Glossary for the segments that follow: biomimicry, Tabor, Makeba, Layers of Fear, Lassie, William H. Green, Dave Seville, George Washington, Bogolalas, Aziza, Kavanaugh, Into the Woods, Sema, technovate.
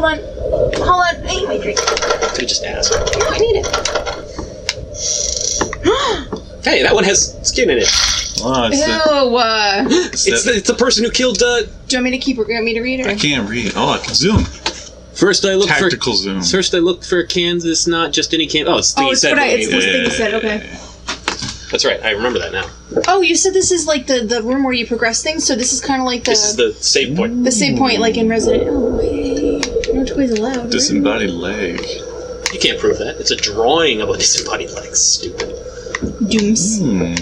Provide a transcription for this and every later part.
Hold on. Hold on. I need my drink. Could have just asked. No, I need it. Hey, that one has skin in it. Oh, it's the person who killed. Do you want me to keep? Want me to read it? I can't read. Oh, I can zoom. First I looked for zoom. First I looked for Kansas, not just any Kansas. Oh, it's the thing you said. Okay. That's right. I remember that now. Oh, you said this is like the room where you progress things. So this is kind of like the. This is the save point. The save point, like in Resident. Oh, hey. No toys allowed. Disembodied leg. You can't prove that. It's a drawing of a disembodied leg. Stupid. Dooms. Mm.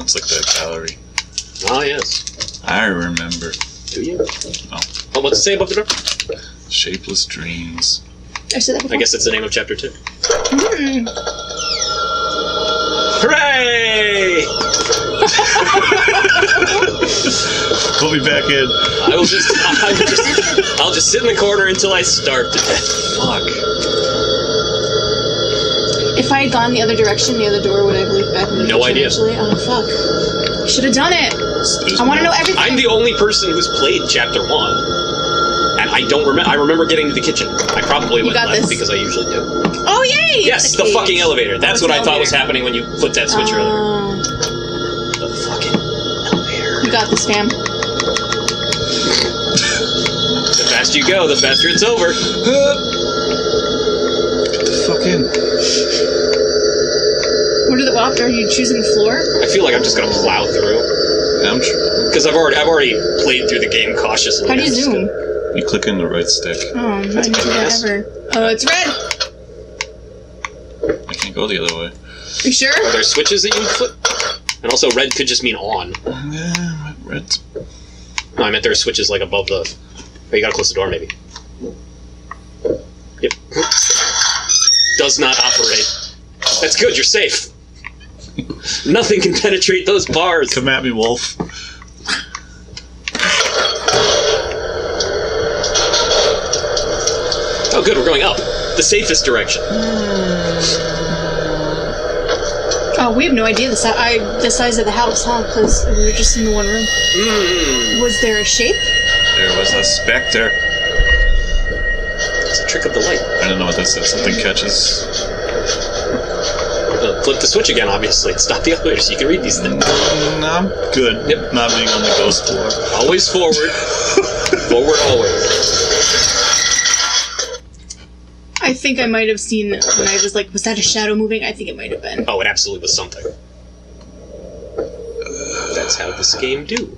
It's like that gallery. Ah, yes. I remember. Do you? Oh. Oh, what's it say above the door? Shapeless dreams. I said that before. I guess it's the name of chapter 2. Mm. Hooray! Put me back in. I'll just sit in the corner until I starve to death. Fuck. If I had gone the other direction, the other door, would I have leaped back in the No idea. Actually? Oh, fuck. Should have done it. I want to know everything. I'm the only person who's played chapter 1. And I don't remember. I remember getting to the kitchen. I probably went left because I usually do. Oh, yay! Yes, the fucking elevator. That's what I thought was happening when you flipped that switch earlier. The fucking elevator. You got this, fam. The faster you go, the faster it's over. Get the fuck in. What are the waft? Are you choosing the floor? I feel like I'm just gonna plow through. Because I've already played through the game cautiously. How do you zoom? You click in the right stick. Oh, that's ever. Oh, it's red. I can't go the other way. You sure? Are there switches that you flip? And also, red could just mean on. Yeah, red. No, I meant there are switches like above the. Oh, you gotta close the door, maybe. Yep. Does not operate. That's good. You're safe. Nothing can penetrate those bars. Come at me, Wolf. Oh, good. We're going up. The safest direction. Oh, we have no idea the size of the house, huh? Because we were just in the one room. Mm. Was there a shape? There was a specter. It's a trick of the light. I don't know what that said. Something catches. Flip the switch again, obviously. It's not the elevator, so you can read these things. No, I'm good. Yep. Not being on the ghost floor. Always forward. Forward, always. I think I might have seen it when I was like, was that a shadow moving? I think it might have been. Oh, it absolutely was something. That's how this game do.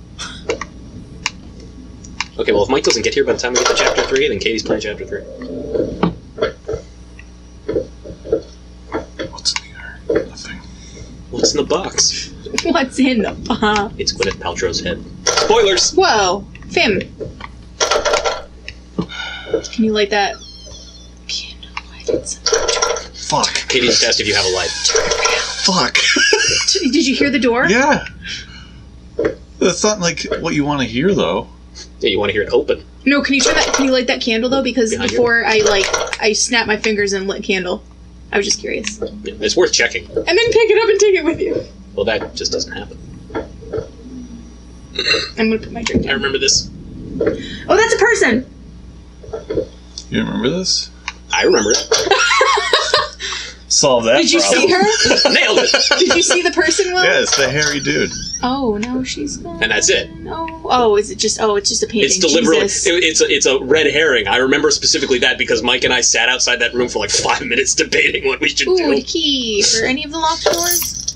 Okay, well, if Mike doesn't get here by the time we get to chapter 3, then Katie's playing chapter 3. What's in the box? What's in the box? It's Gwyneth Paltrow's head. Spoilers! Whoa! Fim! Can you light that? I can't light it. Fuck. Katie just asked if you have a light. Fuck. Did you hear the door? Yeah. That's not like what you want to hear, though. Yeah, you want to hear it open. No, can you turn that? Can you light that candle, though? Because behind before you? I snapped my fingers and lit candle. I was just curious. Yeah, it's worth checking. And then pick it up and take it with you. Well, that just doesn't happen. I'm gonna put my drink down. I remember this. Oh, that's a person! You remember this? I remember it. Solve that Did you problem. See her? Nailed it! Did you see the person, Will? Yeah, it's the hairy dude. Oh, no, she's gone. And that's it. Oh, oh, is it just, oh, it's just a painting. It's deliberately, it's a red herring. I remember specifically that because Mike and I sat outside that room for like 5 minutes debating what we should do. Ooh, a key for any of the locked doors.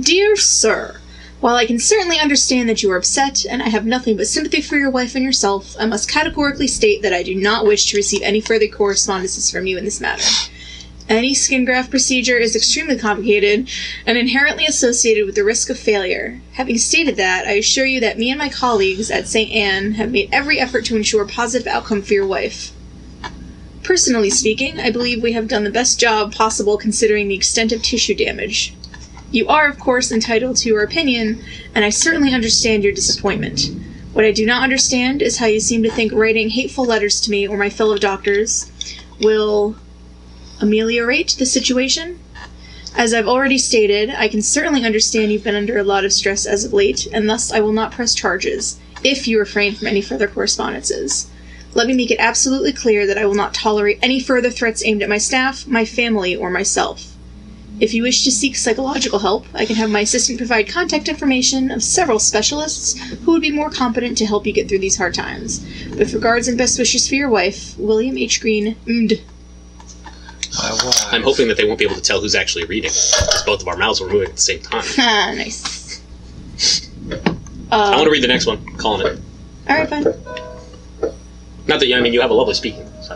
Dear sir, while I can certainly understand that you are upset, and I have nothing but sympathy for your wife and yourself, I must categorically state that I do not wish to receive any further correspondences from you in this matter. Any skin graft procedure is extremely complicated and inherently associated with the risk of failure. Having stated that, I assure you that me and my colleagues at St. Anne have made every effort to ensure a positive outcome for your wife. Personally speaking, I believe we have done the best job possible considering the extent of tissue damage. You are, of course, entitled to your opinion, and I certainly understand your disappointment. What I do not understand is how you seem to think writing hateful letters to me or my fellow doctors will ameliorate the situation. As I've already stated, I can certainly understand you've been under a lot of stress as of late, and thus I will not press charges, if you refrain from any further correspondences. Let me make it absolutely clear that I will not tolerate any further threats aimed at my staff, my family, or myself. If you wish to seek psychological help, I can have my assistant provide contact information of several specialists who would be more competent to help you get through these hard times. With regards and best wishes for your wife, William H. Green, MD. My wife. I'm hoping that they won't be able to tell who's actually reading, because both of our mouths were moving at the same time. Ah, nice. I want to read the next one. Calling it. Alright, fine. Not that, I mean, you have a lovely speaking. So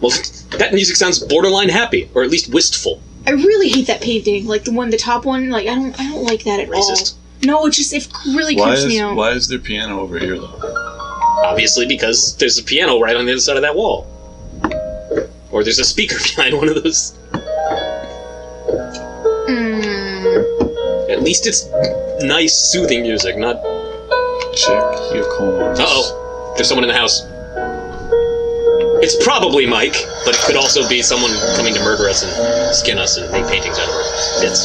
well, that music sounds borderline happy, or at least wistful. I really hate that painting, like the top one. Like I don't like that at Racist. All. No, it just really creeps me out. Why is there piano over here though? Obviously, because there's a piano right on the other side of that wall, or there's a speaker behind one of those. At least it's nice, soothing music, not. Check your corners. Uh oh, there's someone in the house. It's probably Mike, but it could also be someone coming to murder us and skin us and make paintings out of our bits.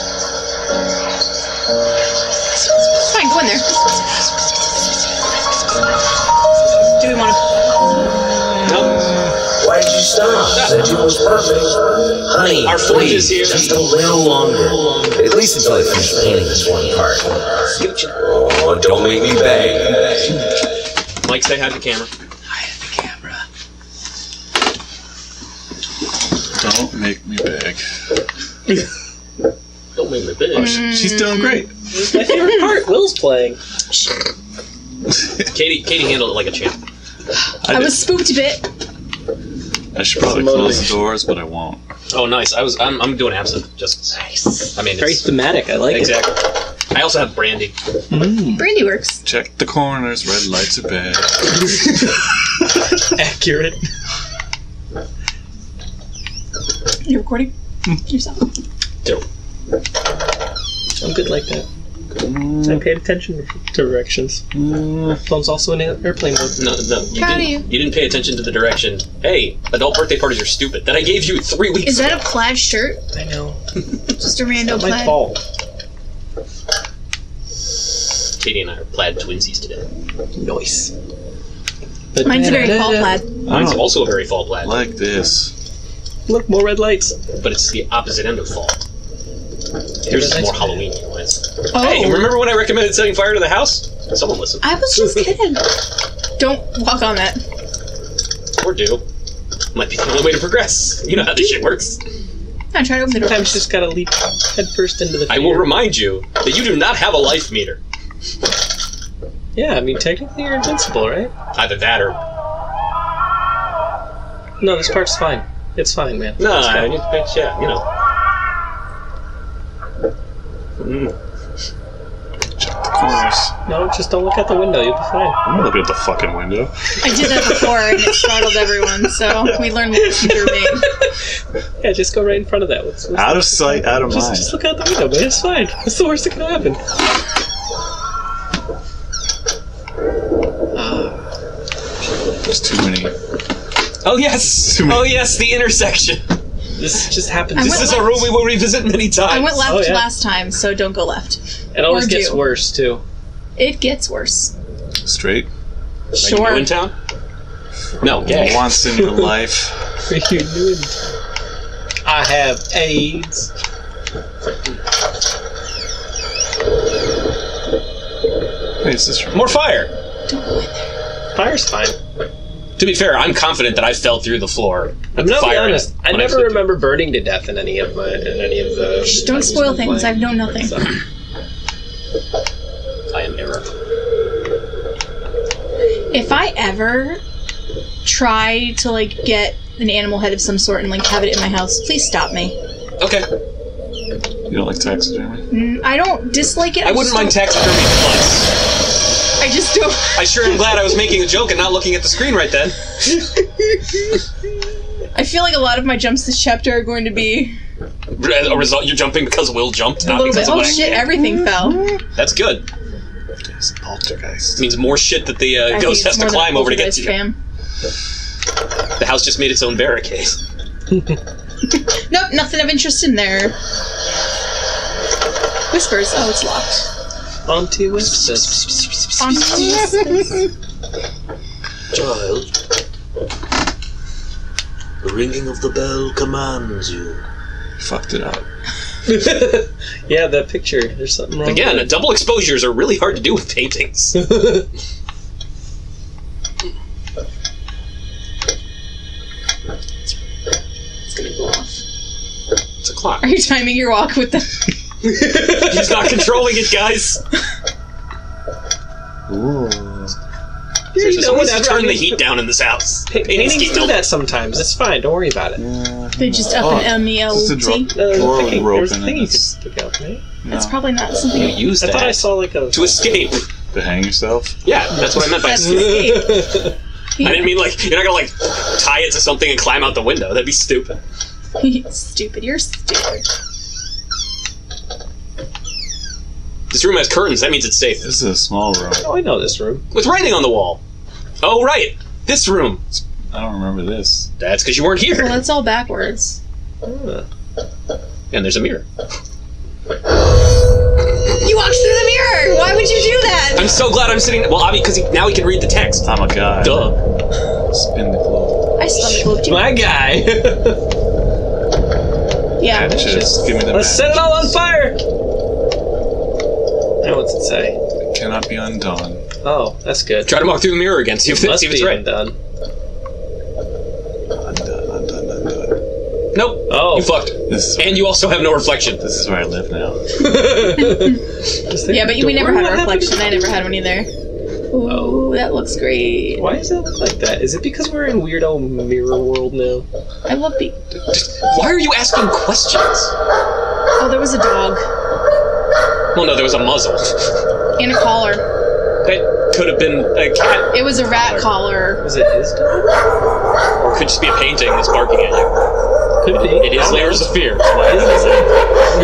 Fine, go in there. Do we want to... No. Why did you stop? No. Said you was perfect. Honey, our forge is here. Just a little longer. At least until I finish painting this one part. Oh, don't make me bang. Mike, say hi to the camera. Don't make me beg. Don't make me beg. Oh, she's doing great. This is my favorite part. Will's playing. Katie handled it like a champ. I was spooked a bit. I should probably close the doors, but I won't. Oh, nice. I'm doing absinthe. Just nice. I mean, very thematic. I like it. Exactly. I also have brandy. Brandy works. Check the corners. Red lights are bad. Accurate. You recording yourself? Dope. I'm good like that. I paid attention to directions. My phone's also in airplane mode. No, you didn't pay attention to the direction. Hey, adult birthday parties are stupid. That I gave you 3 weeks ago. Is that a plaid shirt? I know. Just a random plaid. My fault. Katie and I are plaid twinsies today. Nice. But mine's a very fall plaid. Mine's also a very fall plaid. Like this. Look, more red lights. But it's the opposite end of fall. Here's more Halloween ones. Oh. Hey, remember when I recommended setting fire to the house? Someone listened. I was just kidding. Don't walk on that. Or do. Might be the only way to progress. You know how this shit works. I try to open the door. Sometimes you just gotta leap headfirst into the fear. I will remind you that you do not have a life meter. Yeah, I mean, technically you're invincible, right? Either that or... No, this part's fine. It's fine, man. No, I need to pitch, yeah, you know. Check the corners. No, just don't look out the window. You'll be fine. I'm not looking at the fucking window. I did that before, and it startled everyone, so we learned what we were. Yeah, just go right in front of that. What's out of sight, out of mind. Just look out the window, man. It's fine. What's the worst that can happen? There's too many... Oh yes! Oh yes, the intersection! This just happens. This is a room we will revisit many times. I went left last time, so don't go left. It always gets worse, too. It gets worse. Straight? Sure. Like new in town? No, gay. Once in your life. I have AIDS. Wait, is this more fire? Don't go in there. Fire's fine. To be fair, I'm confident that I fell through the floor. I'm not being honest. I never remember burning to death in any of my the. Shh, don't spoil things. I know nothing. I am error. If I ever try to get an animal head of some sort and have it in my house, please stop me. Okay. You don't like taxidermy? I don't dislike it. I wouldn't mind taxidermy once. I just don't... I sure am glad I was making a joke and not looking at the screen right then. I feel like a lot of my jumps this chapter are going to be... A result, you're jumping because Will jumped, not because of what I did. Oh shit, everything fell. That's good. It's poltergeist. It means more shit that the ghost has to climb over to get to you. The house just made its own barricade. Nope, Nope, nothing of interest in there. Whispers. Oh, it's locked. Auntie Whispers. Auntie Whispers. Child, the ringing of the bell commands you. Fucked it up. Yeah, that picture. There's something wrong. Again, with double exposures are really hard to do with paintings. It's gonna go off. It's a clock. Are you timing your walk with the? He's not controlling it, guys. Ooh. There's no one to turn the heat down in this house. Paintings do that sometimes. It's fine. Don't worry about it. Yeah. They just up and MELT. There's a thing you could stick out, right? No. That's probably not something you use. I thought I saw like a... To escape. To hang yourself? Yeah, that's what I meant by escape. I didn't mean like, you're not going to like tie it to something and climb out the window. That'd be stupid. Stupid. You're stupid. This room has curtains. That means it's safe. This is a small room. Oh, I know this room. With writing on the wall. Oh, right. This room. I don't remember this. That's because you weren't here. Well, it's all backwards. And there's a mirror. You walked through the mirror. Why would you do that? I'm so glad I'm sitting. Well, because now he can read the text. Oh, my God. Duh. Spin the globe. I spun the globe, too. My guy. Yeah. Just give me the Let's set it all on fire. Now what's it say? It cannot be undone. Oh, that's good. Try to walk through the mirror again. See if it's right. Undone. Undone. Nope. Oh, you fucked. And you also have no reflection. This is where I live now. Yeah, but we never had a reflection. I never had one either. Ooh, oh, that looks great. Why does that look like that? Is it because we're in weirdo mirror world now? I love the. Why are you asking questions? Oh, there was a dog. Well, no, there was a muzzle. And a collar. It could have been a cat. It was a rat collar. Was it his dog? Or it could just be a painting that's barking at you. Could be. It is Layers of Fear. Why is it? I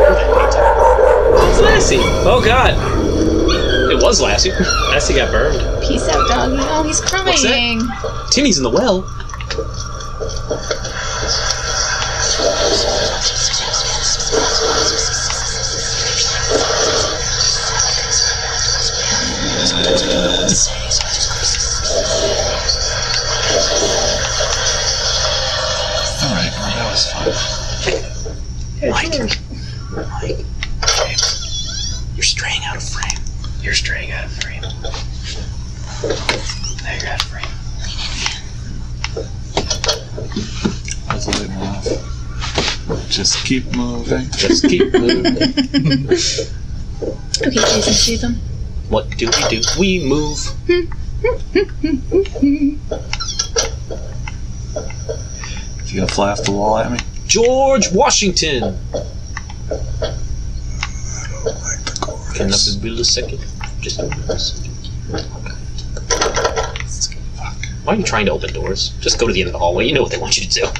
heard that painting. It's Lassie. Oh, God. It was Lassie. Lassie got burned. Peace out, doggy. Oh, he's crying. What's that? Timmy's in the well. Mike, you're straying out of frame. You're straying out of frame. Now you're out of frame. I was lighting off. Just keep moving. Just keep moving. Okay, Jason, see them. What do? We move. Is he gonna fly off the wall at me? George Washington. Can nothing build a second? Just open this. Fuck. Why are you trying to open doors? Just go to the end of the hallway. You know what they want you to do.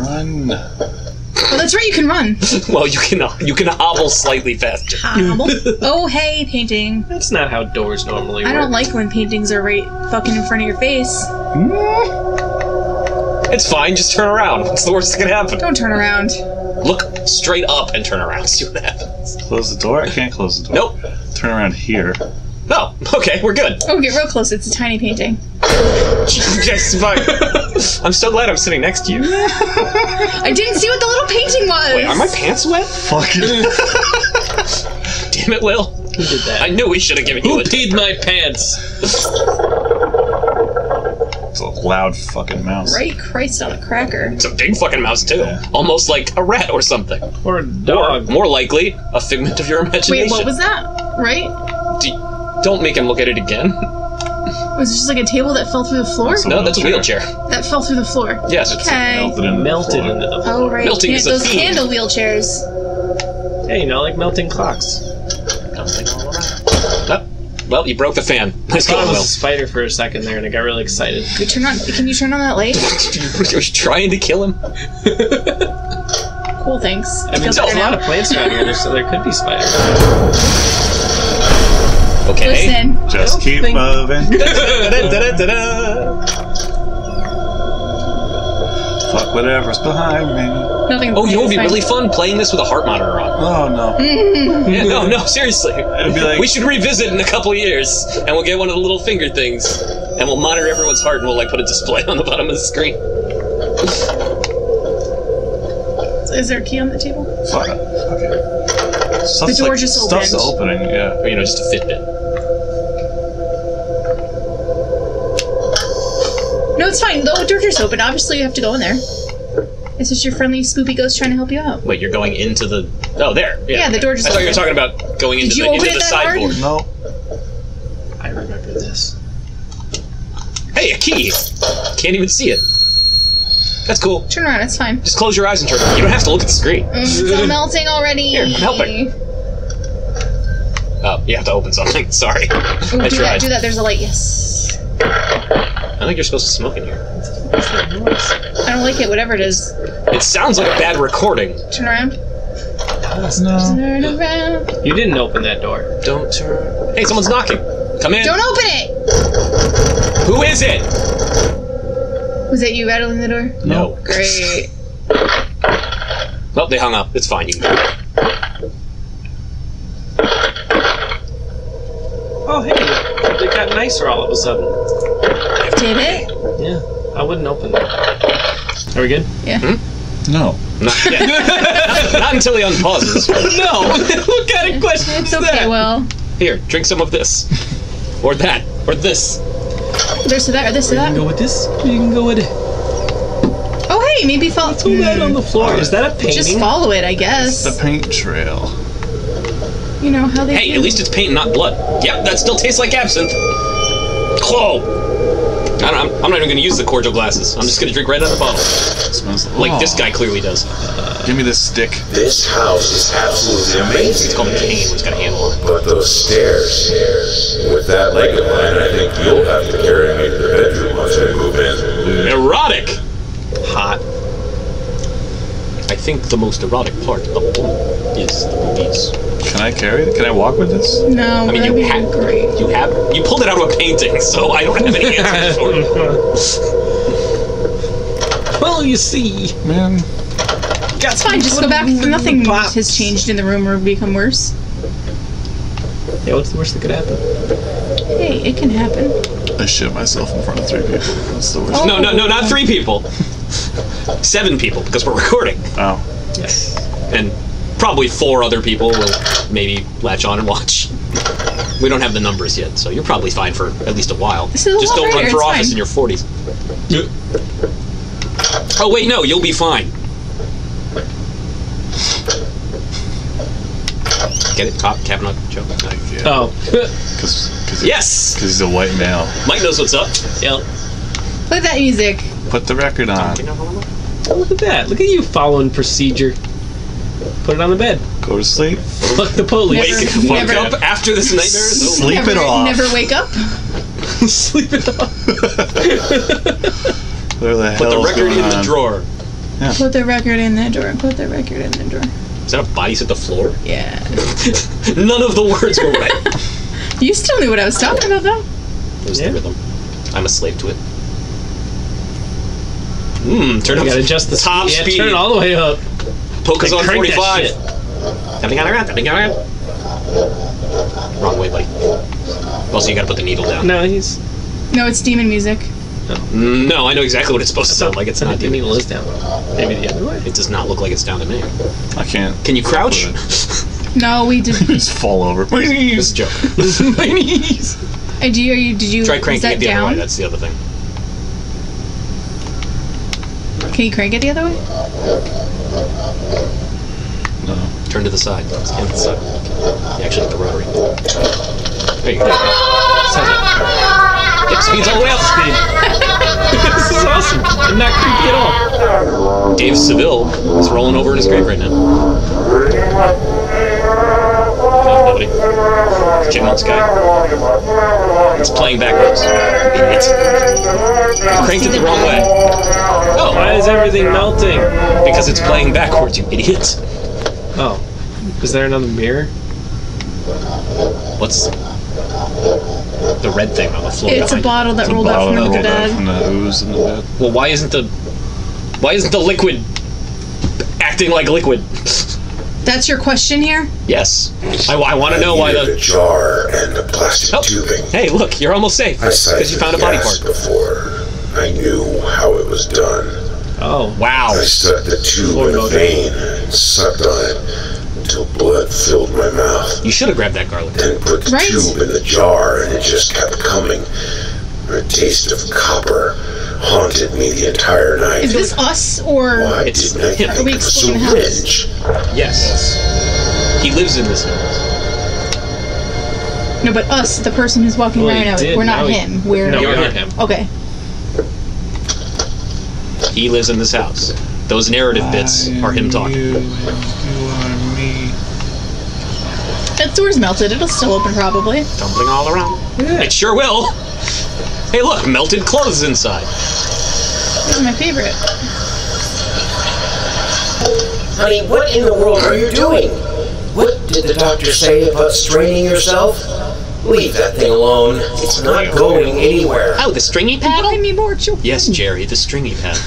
Run. Well, that's right. You can run. Well, you can hobble slightly faster. Hobble. Oh, hey, painting. That's not how doors normally work. I don't like when paintings are right fucking in front of your face. It's fine. Just turn around. What's the worst that can happen? Don't turn around. Look straight up and turn around. See what happens. Close the door? I can't close the door. Nope. Turn around here. No. Okay, we're good. Oh, get real close. It's a tiny painting. Just fine. I'm so glad I'm sitting next to you. I didn't see what the little painting was. Wait, are my pants wet? Fuck it. Damn it, Will. Who did that? I knew we should have given you a peed my pants? It's a loud fucking mouse. Right, Christ on a cracker. It's a big fucking mouse too. Yeah. Almost like a rat or something. Or a dog. Or, more likely, a figment of your imagination. Wait, what was that? Right? Don't make him look at it again. Was it just like a table that fell through the floor? No, that's a wheelchair. That fell through the floor. Yes, okay. It's melted in the floor. Oh, right. Melting is a theme. Those candle wheelchairs. Hey, you know, like melting clocks. Melting all around. Well, you broke the fan. I thought it was a spider for a second there, and I got really excited. Can you turn on that light? I was trying to kill him. Cool, thanks. I mean, there's a lot of plants around here, so there could be spiders. Okay. Listen. Just keep moving. whatever's behind me. Nothing. Oh, you know, it would be really fun playing this with a heart monitor on. Oh, no. Yeah, no, no, seriously. It'd be like, we should revisit in a couple years, and we'll get one of the little finger things, and we'll monitor everyone's heart, and we'll, like, put a display on the bottom of the screen. Is there a key on the table? Fuck. Okay. Stuff's, the door like, just opened. Stuff's opening, yeah. Or, you know, just a Fitbit. No, it's fine. The door just open. Obviously, you have to go in there. It's just your friendly, spoopy ghost trying to help you out. Wait, you're going into the... Oh, there. Yeah, yeah, the door just opened. I thought you were talking about going into the sideboard. No. I remember this. Hey, a key! Can't even see it. That's cool. Turn around. It's fine. Just close your eyes and turn around. You don't have to look at the screen. It's all melting already. Here, I'm helping. Oh, you have to open something. Sorry. Ooh, I tried. Do that. There's a light. Yes. I think you're supposed to smoke in here. I don't like it, whatever it is. It sounds like a bad recording. Turn around. No. Turn around. You didn't open that door. Don't turn. Hey, someone's knocking. Come in. Don't open it! Who is it? Was it you rattling the door? No. Oh, great. Well, they hung up. It's fine. You can go. Oh, hey. They got nicer all of a sudden. Did it? Yeah. I wouldn't open that. Are we good? Yeah. Hmm? No. Not yet. not until he unpauses. No! What kind of question is that? Okay, well... Here, drink some of this. Or that. Or this. There's that, or this, or that. You can go with this, or you can go with it. Oh, hey, maybe follow... Let's put that on the floor. Is that a painting? Just follow it, I guess. It's the paint trail. You know how they... Hey, at least it's paint, not blood. Yeah, that still tastes like absinthe. Clo! I'm not even going to use the cordial glasses. I'm just going to drink right out of the bottle. Like this guy clearly does. Give me this stick. This house is absolutely amazing. It's called a cane. It's got a handle on it. But those stairs. With that leg of mine, I think you'll have to carry me to the bedroom once I move in. Erotic! Hot. I think the most erotic part of the book is the movies. Can I carry it? Can I walk with this? No, I mean, you have, great. You pulled it out of a painting, so I don't have any answers for you. Well, you see, man. It's fine. Just go back. Nothing has changed in the room or become worse. Yeah, what's the worst that could happen? Hey, it can happen. I shit myself in front of 3 people. That's the worst. Oh. No, no, no, not 3 people. 7 people, because we're recording. Oh. Yes. And probably 4 other people will maybe latch on and watch. We don't have the numbers yet, so you're probably fine for at least a while. Just don't run for office in your 40s. Oh, wait, no, you'll be fine. Get it? Top Kavanaugh joke. Yeah. Oh. Cause yes! Because he's a white male. Mike knows what's up. Yeah. Play that music. Put the record on. Oh, look at that. Look at you following procedure. Put it on the bed. Go to sleep. Fuck the police. Wake up after this nightmare. Sleep it off. Never wake up. Sleep it off. Put the record in the drawer. Yeah. Put the record in the drawer. Put the record in the drawer. Is that a body hit the floor? Yeah. None of the words were right. You still knew what I was talking about, though. It was the rhythm. I'm a slave to it. Turn up. You gotta adjust the top speed. Turn it all the way up. Poker's on 45. Tapping on around. Wrong way, buddy. Also, you gotta put the needle down. No, he's... No, it's demon music. Oh. No, I know exactly what it's supposed to sound like. It's not demon. The needle is down. Maybe the other way. It does not look like it's down to me. I can't. Can you crouch? No, we didn't. Just fall over. My knees. This is a joke. My knees. Did you... Try cranking it the other way. That's the other thing. Can you crank it the other way? No. Turn to the side. You actually hit the rotary. There you go. Yep, speed's all the way up. Speed. This is awesome. I'm not creepy at all. Dave Seville is rolling over in his grave right now. No, nobody. Jim's guy. It's playing backwards. Idiots. You cranked it the wrong way. Oh, why is everything melting? Because it's playing backwards, you idiot. Oh. Is there another mirror? What's the red thing on the floor? It's a bottle that rolled out from the bed. Well, why isn't the Why isn't the liquid acting like liquid? That's your question here? Yes. I want to know why the jar and the plastic tubing. Hey, look, you're almost safe because you found a body part. Before I knew how it was done. Oh wow! I stuck the tube in a vein and sucked on it until blood filled my mouth. You should have grabbed that garlic. Then put the tube in the jar, and it just kept coming. The taste of copper haunted me the entire night. Is this us, or... Why didn't I think it was a wrench? Yes. He lives in this house. No, but us, the person who's walking around now, we're not him. No, we're not him. Okay. He lives in this house. Those narrative bits are him talking. That door's melted. It'll still open, probably. Tumbling all around. Yeah. It sure will. Hey, look, melted clothes inside. This is my favorite. Honey, what in the world are you doing? What did the doctor say about straining yourself? Leave that thing alone. It's not going anywhere. Oh, the stringy paddle? Buy me more children. Yes, Jerry, the stringy paddle.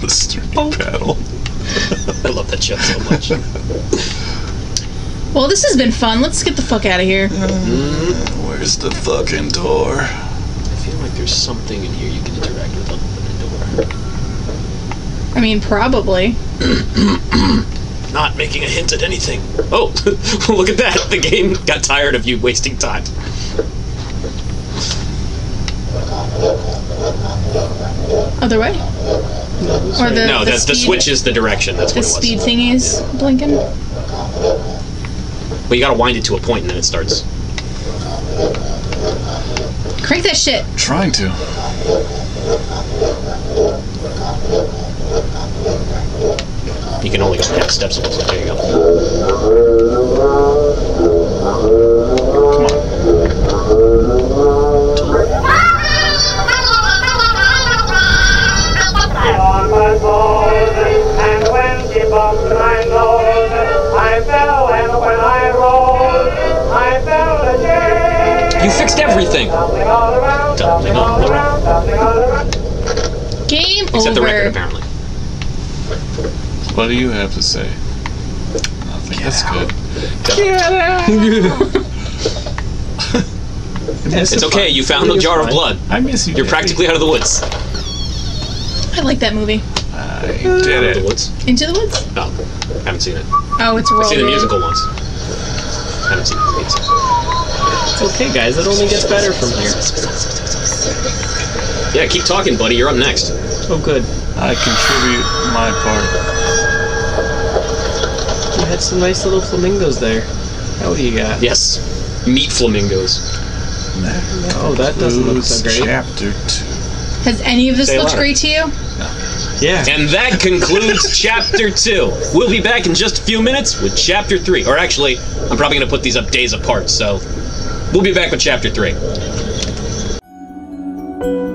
The stringy paddle. I love that show so much. Well, this has been fun. Let's get the fuck out of here. Where's the fucking door? I feel like there's something in here you can interact with other than a door. I mean, probably. Not making a hint at anything. Oh, look at that. The game got tired of you wasting time. Other way? Or the, no, the switch is the direction. That's what it was. The speed thingy's blinking? Well, you gotta wind it to a point and then it starts. Crank that shit. I'm trying to. You can only go half steps. There you go. Come on. You fixed everything. Doubling all around. Game over. Except the record, apparently. What do you have to say? Nothing. That's good. Get out. It's okay. You found a jar of blood. I miss you. You're practically out of the woods. I like that movie. I did it. Into the Woods? No, I haven't seen it. Oh, it's a roll. I've seen the musical once. I haven't seen the musical. It's okay, guys. It only gets better from here. Yeah, keep talking, buddy. You're up next. Oh, good. I contribute my part. Had some nice little flamingos there. How do you got? Yes, meat flamingos. Oh, that doesn't look so great. Chapter 2. Has any of this looked great to you? No. Yeah. And that concludes Chapter 2. We'll be back in just a few minutes with Chapter 3. Or actually, I'm probably going to put these up days apart, so we'll be back with Chapter 3.